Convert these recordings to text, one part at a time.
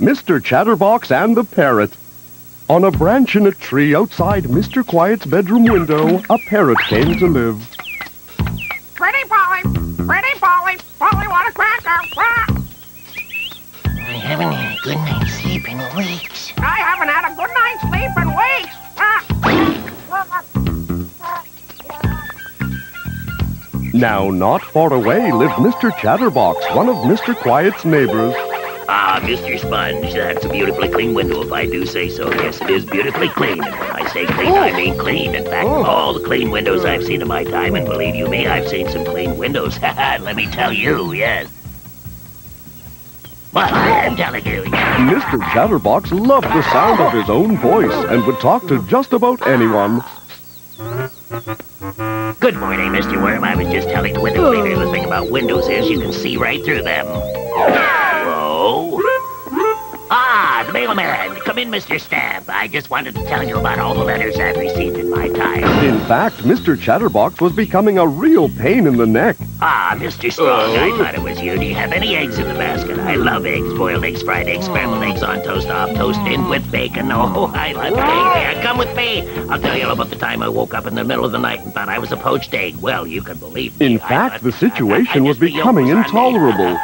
Mr. Chatterbox and the Parrot. On a branch in a tree outside Mr. Quiet's bedroom window, a parrot came to live. Pretty Polly, Polly want a cracker. Ah! I haven't had a good night's sleep in weeks. I haven't had a good night's sleep in weeks. Ah! Now, not far away lived Mr. Chatterbox, one of Mr. Quiet's neighbors. Ah, Mr. Sponge, that's a beautifully clean window, if I do say so. Yes, it is beautifully clean. And when I say clean, I mean clean. In fact, all the clean windows I've seen in my time, and believe you me, I've seen some clean windows. Let me tell you, yes. Well, I'm telling you. Mr. Chatterbox loved the sound of his own voice and would talk to just about anyone. Good morning, Mr. Worm. I was just telling the window cleaner the thing about windows is you can see right through them. Ah, the mailman. Come in, Mr. Stamp. I just wanted to tell you about all the letters I've received in my time. In fact, Mr. Chatterbox was becoming a real pain in the neck. Ah, Mr. Strong, I thought it was you. Do you have any eggs in the basket? I love eggs. Boiled eggs, fried eggs, scrambled eggs, on toast, off toast, in with bacon. Oh, I love eggs. Come with me. I'll tell you about the time I woke up in the middle of the night and thought I was a poached egg. Well, you can believe me. In fact, the situation was becoming intolerable.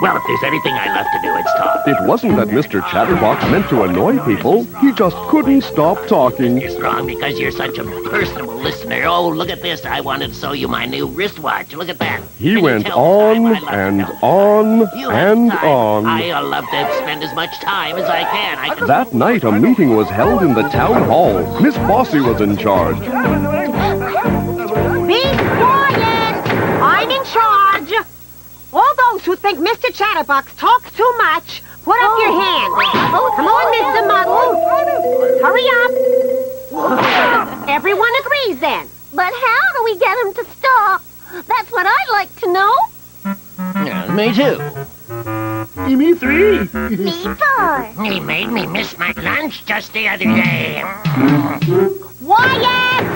Well, if there's anything I love to do, it's talk. It wasn't that Mr. Chatterbox meant to annoy people. He just couldn't stop talking. You're strong because you're such a personable listener. Oh, look at this. I wanted to show you my new wristwatch. Look at that. He went on and on and on. I love to spend as much time as I can. That night, a meeting was held in the town hall. Miss Bossy was in charge. Be quiet! I'm in charge! All those who think Mr. Chatterbox talks too much, put up your hand. Come on, Mr. Muddle. Hurry up. Everyone agrees then. But how do we get him to stop? That's what I'd like to know. Me too. Me three. Me four. He made me miss my lunch just the other day. Quiet!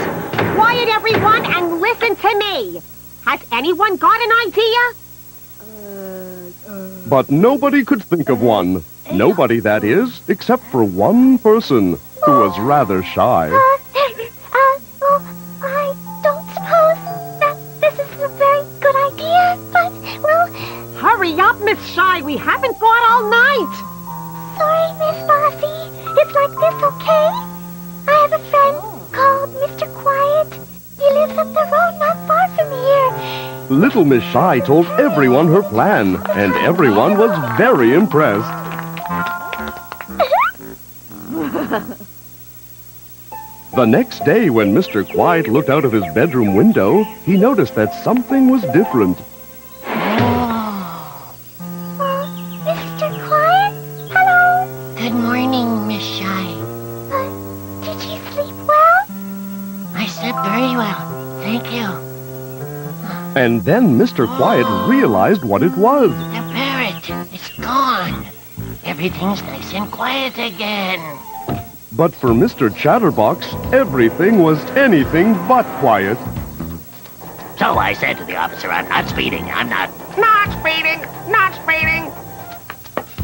Quiet, everyone, and listen to me. Has anyone got an idea? But nobody could think of one. Nobody, that is, except for one person who was rather shy. Well, I don't suppose that this is a very good idea, but, well... Hurry up, Miss Shy. We haven't got all night. Sorry, Miss Bossy. It's like this, okay? I have a friend called Mr. Quiet. He lives up the road not far from here. Little Miss Shy told everyone her plan, and everyone was very impressed. The next day, when Mr. Quiet looked out of his bedroom window, he noticed that something was different. Mr. Quiet? Hello? Good morning, Miss Shy. Did you sleep well? I slept very well, thank you. And then Mr. Quiet realized what it was. The parrot. It's gone. Everything's nice and quiet again. But for Mr. Chatterbox, everything was anything but quiet. So I said to the officer, I'm not speeding. I'm not... Not speeding. Not speeding.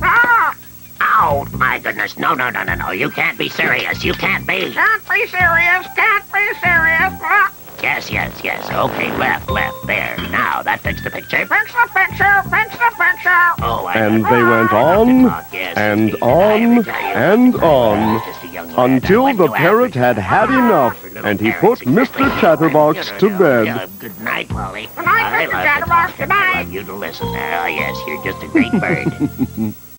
Ah! Oh, my goodness. No, no, no, no, no. You can't be serious. You can't be. Can't be serious. Can't be serious. Ah! Yes, yes, yes. Okay, left, left, there. Now, that fixed the picture. Fix the picture, fix the picture. Oh, and they went on and on and on until the parrot had had enough, and he put Mr. Chatterbox to bed. Good night, Polly. Good night, Mr. Chatterbox. Good night. I love you to listen. Oh, yes, you're just a great bird.